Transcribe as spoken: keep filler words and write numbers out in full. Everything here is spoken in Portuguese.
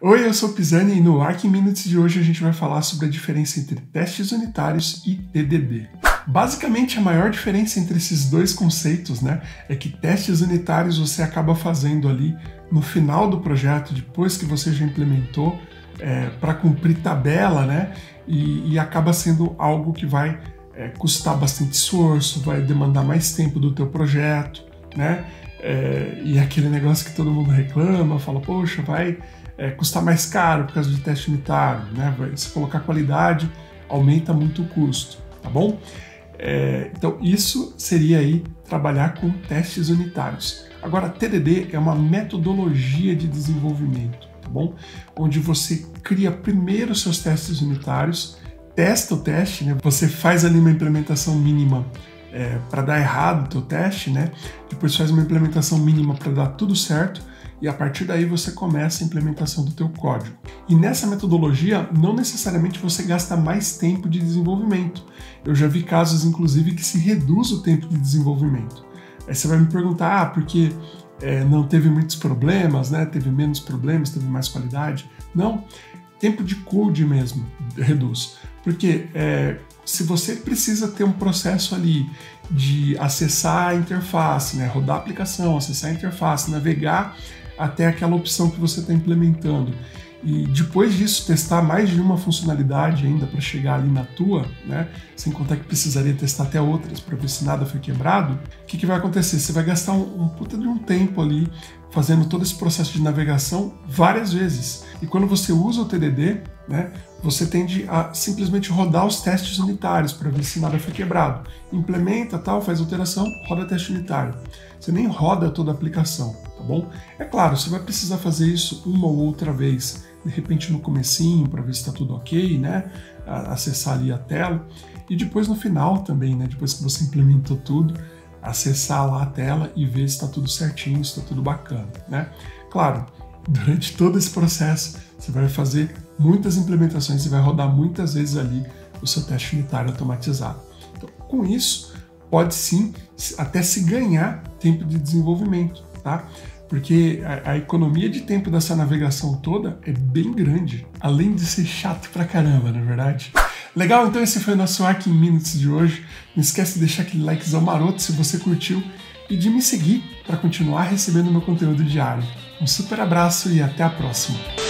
Oi, eu sou o Pisani e no Working Minutes de hoje a gente vai falar sobre a diferença entre testes unitários e T D D. Basicamente, a maior diferença entre esses dois conceitos, né, é que testes unitários você acaba fazendo ali no final do projeto, depois que você já implementou, é, para cumprir tabela, né, e, e acaba sendo algo que vai é, custar bastante esforço, vai demandar mais tempo do teu projeto, né, é, e aquele negócio que todo mundo reclama, fala, poxa, vai... É, custar mais caro por causa de teste unitário, né? Se colocar qualidade, aumenta muito o custo, tá bom? É, então isso seria aí trabalhar com testes unitários. Agora, T D D é uma metodologia de desenvolvimento, tá bom? Onde você cria primeiro seus testes unitários, testa o teste, né? Você faz ali uma implementação mínima é, para dar errado o teu teste, né? Depois faz uma implementação mínima para dar tudo certo, e a partir daí você começa a implementação do teu código. E nessa metodologia, não necessariamente você gasta mais tempo de desenvolvimento. Eu já vi casos, inclusive, que se reduz o tempo de desenvolvimento. Aí você vai me perguntar, ah, porque é, não teve muitos problemas, né? Teve menos problemas, teve mais qualidade. Não, tempo de code mesmo reduz. Porque é, se você precisa ter um processo ali de acessar a interface, né? Rodar a aplicação, acessar a interface, navegar até aquela opção que você está implementando. E depois disso, testar mais de uma funcionalidade ainda para chegar ali na tua, né? Sem contar que precisaria testar até outras para ver se nada foi quebrado. O que, que vai acontecer? Você vai gastar um, um puta de um tempo ali fazendo todo esse processo de navegação várias vezes. E quando você usa o T D D, né, você tende a simplesmente rodar os testes unitários para ver se nada foi quebrado. Implementa, tal, faz alteração, roda teste unitário. Você nem roda toda a aplicação. Bom, é claro, você vai precisar fazer isso uma ou outra vez, de repente no comecinho, para ver se está tudo ok, né? Acessar ali a tela, e depois no final também, né? Depois que você implementou tudo, acessar lá a tela e ver se está tudo certinho, se está tudo bacana, né? Claro, durante todo esse processo, você vai fazer muitas implementações e vai rodar muitas vezes ali o seu teste unitário automatizado. Então, com isso, pode sim até se ganhar tempo de desenvolvimento, tá? Porque a, a economia de tempo dessa navegação toda é bem grande, além de ser chato pra caramba, não é verdade? Legal, então esse foi o nosso Working Minutes de hoje. Não esquece de deixar aquele likezão maroto se você curtiu e de me seguir para continuar recebendo meu conteúdo diário. Um super abraço e até a próxima!